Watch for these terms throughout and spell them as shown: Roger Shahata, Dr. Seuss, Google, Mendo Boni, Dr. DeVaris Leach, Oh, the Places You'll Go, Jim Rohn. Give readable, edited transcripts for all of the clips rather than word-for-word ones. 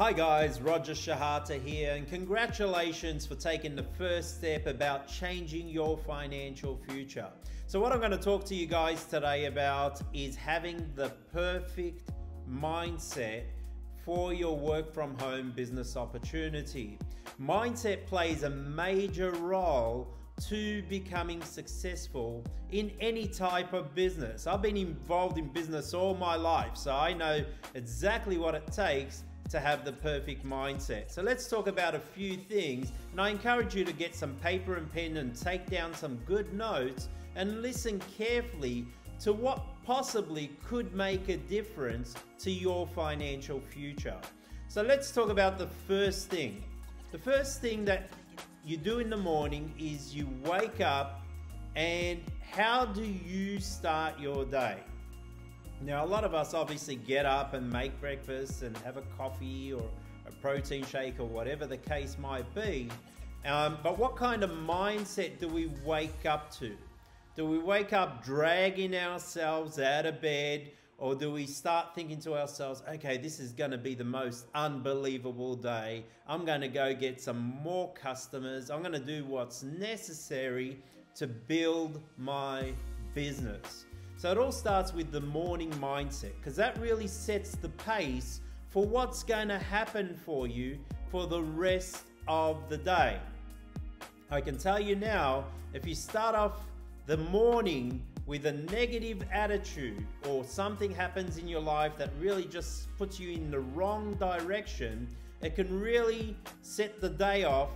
Hi guys, Roger Shahata here, and congratulations for taking the first step about changing your financial future. So what I'm going to talk to you guys today about is having the perfect mindset for your work from home business opportunity. Mindset plays a major role to becoming successful in any type of business. I've been involved in business all my life, so I know exactly what it takes to have the perfect mindset. So let's talk about a few things, and I encourage you to get some paper and pen and take down some good notes and listen carefully to what possibly could make a difference to your financial future. So let's talk about the first thing. The first thing that you do in the morning is you wake up, and how do you start your day? Now, a lot of us obviously get up and make breakfast and have a coffee or a protein shake or whatever the case might be. But what kind of mindset do we wake up to? Do we wake up dragging ourselves out of bed, or do we start thinking to ourselves, okay, this is going to be the most unbelievable day. I'm going to go get some more customers. I'm going to do what's necessary to build my business. So it all starts with the morning mindset, because that really sets the pace for what's going to happen for you for the rest of the day. I can tell you now, if you start off the morning with a negative attitude, or something happens in your life that really just puts you in the wrong direction, it can really set the day off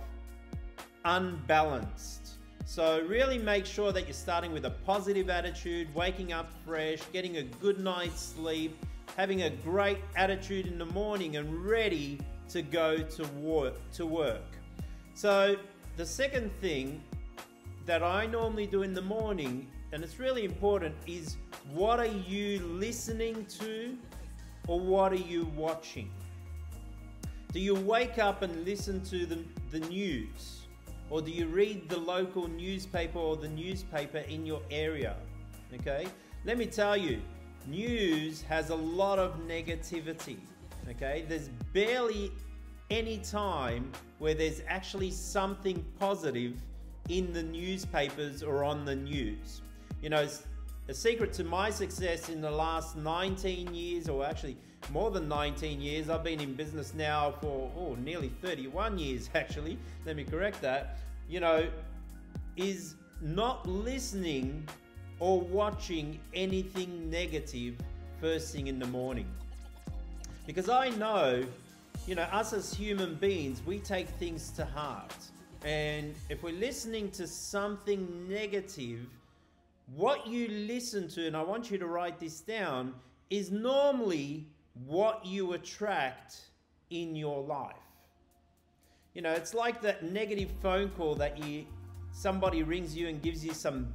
unbalanced. So really make sure that you're starting with a positive attitude, waking up fresh, getting a good night's sleep, having a great attitude in the morning and ready to go to work. So the second thing that I normally do in the morning, and it's really important, is what are you listening to or what are you watching? Do you wake up and listen to the news? Or do you read the local newspaper or the newspaper in your area? Okay, let me tell you, news has a lot of negativity. Okay, there's barely any time where there's actually something positive in the newspapers or on the news. You know, the secret to my success in the last 19 years, or actually more than 19 years, I've been in business now for nearly 31 years actually, let me correct that, you know, is not listening or watching anything negative first thing in the morning. Because I know, you know, us as human beings, we take things to heart. And if we're listening to something negative, what you listen to, and I want you to write this down, is normally what you attract in your life. You know, it's like that negative phone call that somebody rings you and gives you some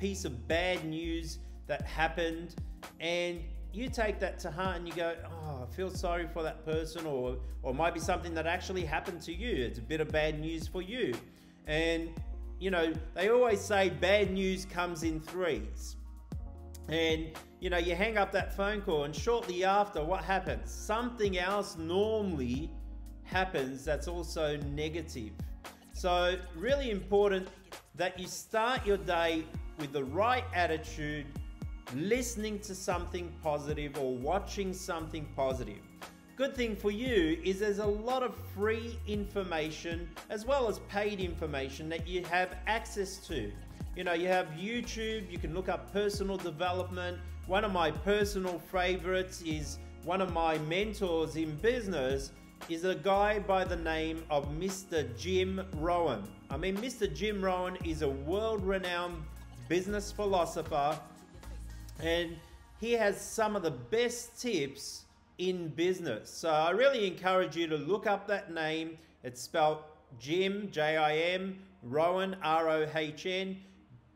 piece of bad news that happened, and you take that to heart and you go, oh, I feel sorry for that person, or it might be something that actually happened to you. It's a bit of bad news for you. And you know, they always say bad news comes in threes. And, you know, you hang up that phone call, and shortly after, what happens? Something else normally happens that's also negative. So really important that you start your day with the right attitude, listening to something positive or watching something positive. Good thing for you is there's a lot of free information as well as paid information that you have access to. You know, you have YouTube, you can look up personal development. One of my personal favorites is one of my mentors in business is a guy by the name of Mr. Jim Rohn. I mean, Mr. Jim Rohn is a world-renowned business philosopher, and he has some of the best tips in business. So I really encourage you to look up that name. It's spelled Jim, J-I-M, Rohn, R-O-H-N.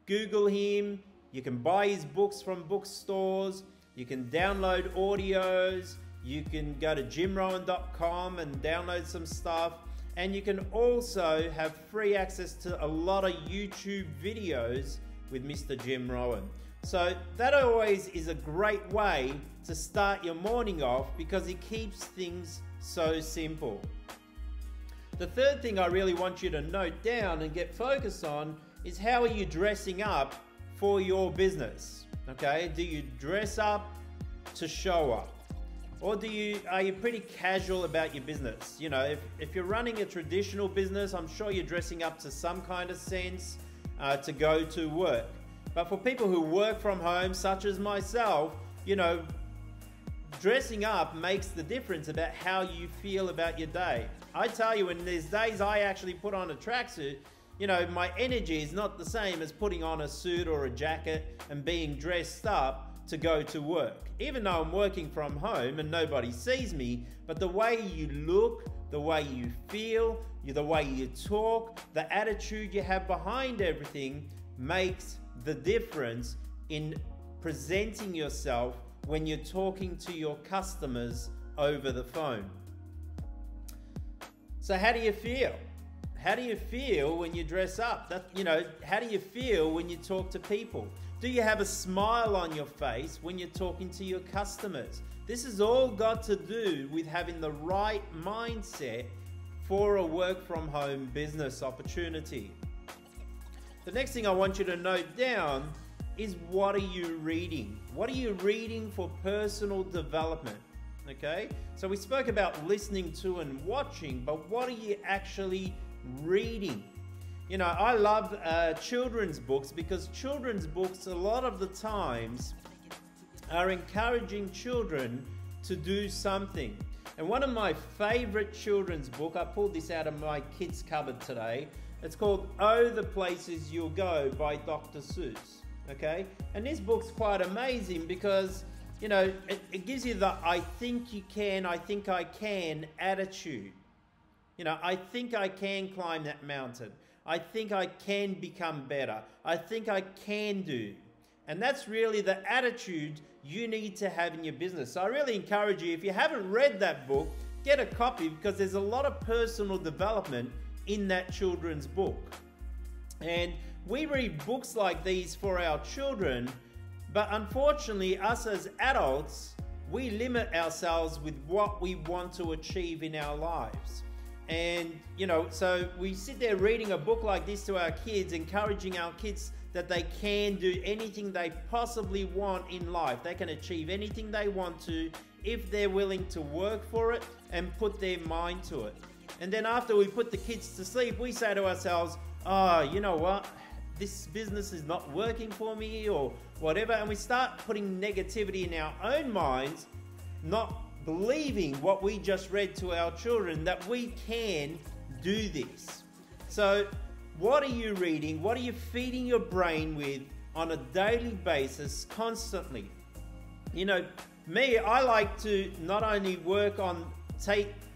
Google him. You can buy his books from bookstores. You can download audios. You can go to jimrohn.com and download some stuff. And you can also have free access to a lot of YouTube videos with Mr. Jim Rohn. So that always is a great way to start your morning off because it keeps things so simple. The third thing I really want you to note down and get focused on is how are you dressing up for your business, okay? Do you dress up to show up? Or are you pretty casual about your business? You know, if you're running a traditional business, I'm sure you're dressing up to some kind of sense to go to work. But for people who work from home, such as myself, you know, dressing up makes the difference about how you feel about your day. I tell you, when there's days I actually put on a tracksuit, you know, my energy is not the same as putting on a suit or a jacket and being dressed up to go to work. Even though I'm working from home and nobody sees me, but the way you look, the way you feel, the way you talk, the attitude you have behind everything makes the difference in presenting yourself when you're talking to your customers over the phone. So how do you feel? How do you feel when you dress up? How do you feel when you talk to people? Do you have a smile on your face when you're talking to your customers? This has all got to do with having the right mindset for a work from home business opportunity. The next thing I want you to note down is what are you reading? What are you reading for personal development? Okay, so we spoke about listening to and watching, but what are you actually reading? You know, I love children's books because children's books a lot of the times are encouraging children to do something. And one of my favorite children's book, I pulled this out of my kids' cupboard today. It's called Oh, the Places You'll Go by Dr. Seuss. Okay, and this book's quite amazing because, you know, it gives you the I think you can, I think I can attitude. You know, I think I can climb that mountain. I think I can become better. I think I can do. And that's really the attitude you need to have in your business. So I really encourage you, if you haven't read that book, get a copy because there's a lot of personal development in that children's book. And we read books like these for our children, but unfortunately, us as adults, we limit ourselves with what we want to achieve in our lives. And, you know, so we sit there reading a book like this to our kids, encouraging our kids that they can do anything they possibly want in life. They can achieve anything they want to if they're willing to work for it and put their mind to it. And then after we put the kids to sleep, we say to ourselves, oh, you know what? This business is not working for me or whatever. And we start putting negativity in our own minds, not believing what we just read to our children, that we can do this. So what are you reading? What are you feeding your brain with on a daily basis constantly? You know, me, I like to not only work on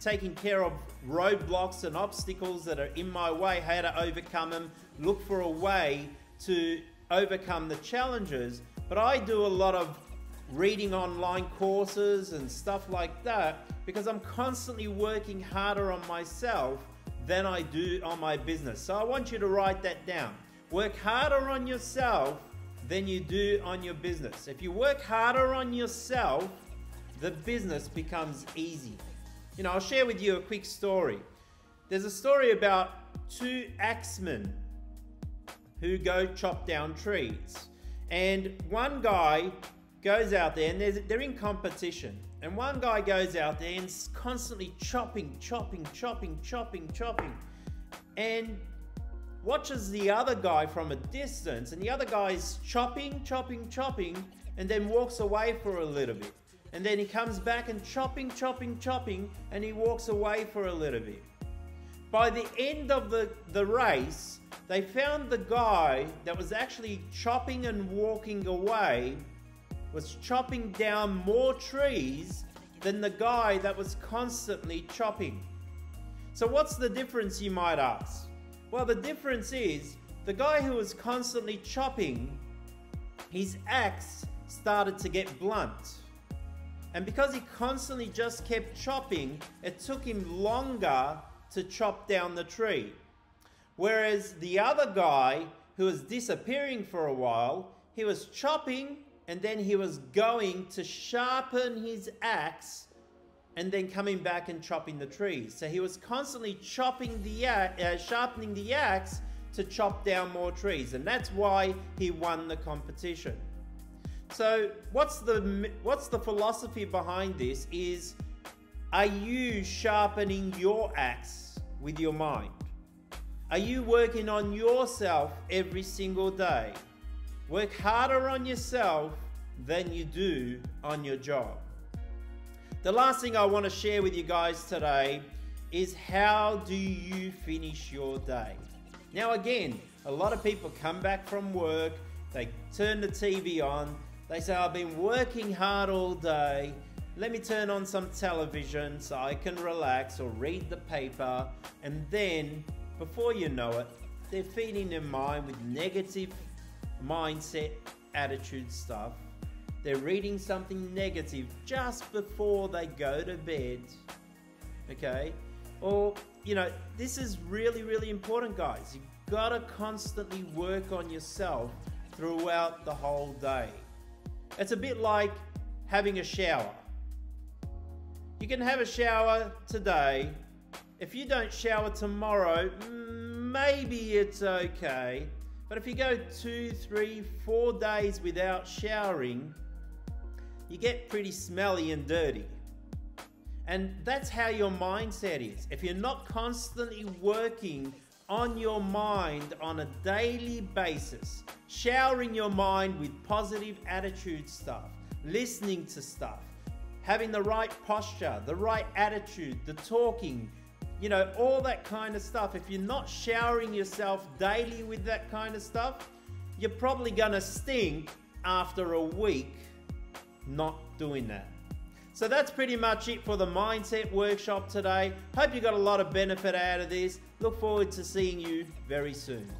taking care of roadblocks and obstacles that are in my way, how to overcome them, look for a way to overcome the challenges. But I do a lot of reading online courses and stuff like that because I'm constantly working harder on myself than I do on my business. So I want you to write that down. Work harder on yourself than you do on your business. If you work harder on yourself, the business becomes easy. You know, I'll share with you a quick story. There's a story about two axemen who go chop down trees. And one guy goes out there and they're in competition. And one guy goes out there and is constantly chopping. And watches the other guy from a distance. And the other guy is chopping, and then walks away for a little bit. And then he comes back and chopping, and he walks away for a little bit. By the end of the race, they found the guy that was actually chopping and walking away was chopping down more trees than the guy that was constantly chopping. So what's the difference, you might ask? Well, the difference is the guy who was constantly chopping, his axe started to get blunt. And because he constantly just kept chopping, it took him longer to chop down the tree. Whereas the other guy who was disappearing for a while, he was chopping, and then he was going to sharpen his axe, and then coming back and chopping the tree. So he was constantly chopping the sharpening the axe to chop down more trees, and that's why he won the competition. So what's the philosophy behind this is, are you sharpening your axe with your mind? Are you working on yourself every single day? Work harder on yourself than you do on your job. The last thing I want to share with you guys today is, how do you finish your day? Now again, a lot of people come back from work, they turn the TV on, they say, I've been working hard all day, let me turn on some television so I can relax or read the paper, and then, before you know it, they're feeding their mind with negative mindset, attitude stuff. They're reading something negative just before they go to bed, okay? Or, you know, this is really, really important, guys. You've got to constantly work on yourself throughout the whole day. It's a bit like having a shower. You can have a shower today. If you don't shower tomorrow, maybe it's okay. But if you go 2, 3, 4 days without showering, you get pretty smelly and dirty. And that's how your mindset is. If you're not constantly working on your mind on a daily basis, showering your mind with positive attitude stuff, listening to stuff, having the right posture, the right attitude, the talking, you know, all that kind of stuff. If you're not showering yourself daily with that kind of stuff, you're probably gonna stink after a week not doing that. So that's pretty much it for the mindset workshop today. Hope you got a lot of benefit out of this. Look forward to seeing you very soon.